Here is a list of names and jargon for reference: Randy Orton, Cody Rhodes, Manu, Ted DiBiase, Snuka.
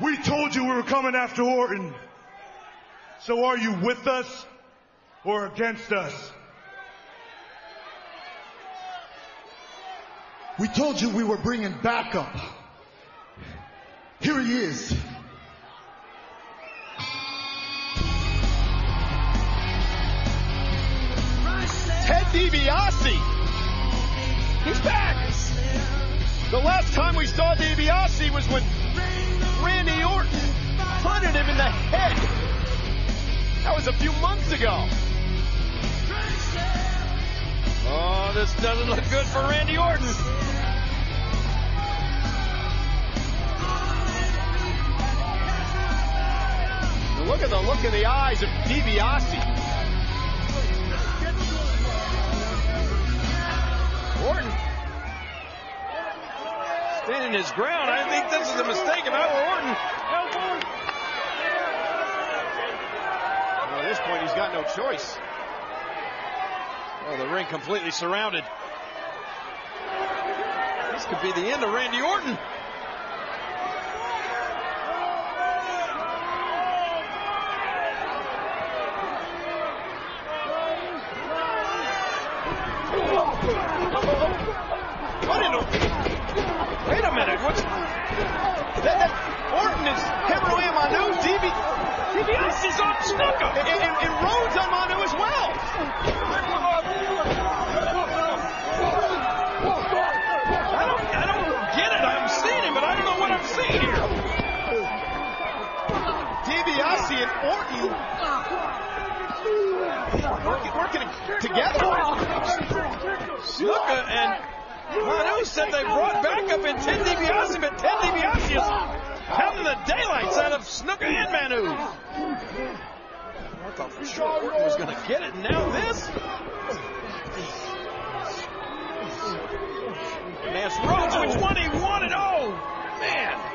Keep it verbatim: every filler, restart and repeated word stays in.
We told you we were coming after Orton. So are you with us or against us? We told you we were bringing backup. Here he is. Ted DiBiase. He's back. The last time we saw DiBiase was when Randy Orton punted him in the head. That was a few months ago. Oh, this doesn't look good for Randy Orton. And look at the look in the eyes of DiBiase. Orton standing his ground. I think this is a mistake. If I were Orton, help Orton. Well, at this point, he's got no choice. Oh, the ring completely surrounded. This could be the end of Randy Orton. Wait a minute, what's that, that Orton is heavily on Manu, D B, DiBiase is on Snuka, and, and, and Rhodes on Manu as well. I don't, I don't get it. I'm seeing him, but I don't know what I'm seeing here. DiBiase and Orton working, working together. Snuka and Manu said they brought back up in Ted DiBiase, but Ted DiBiase is having the daylights out of Snuka and Manu. I thought for sure Orton was going to get it, and now this? And asked Rhodes which one he wanted. Oh, man.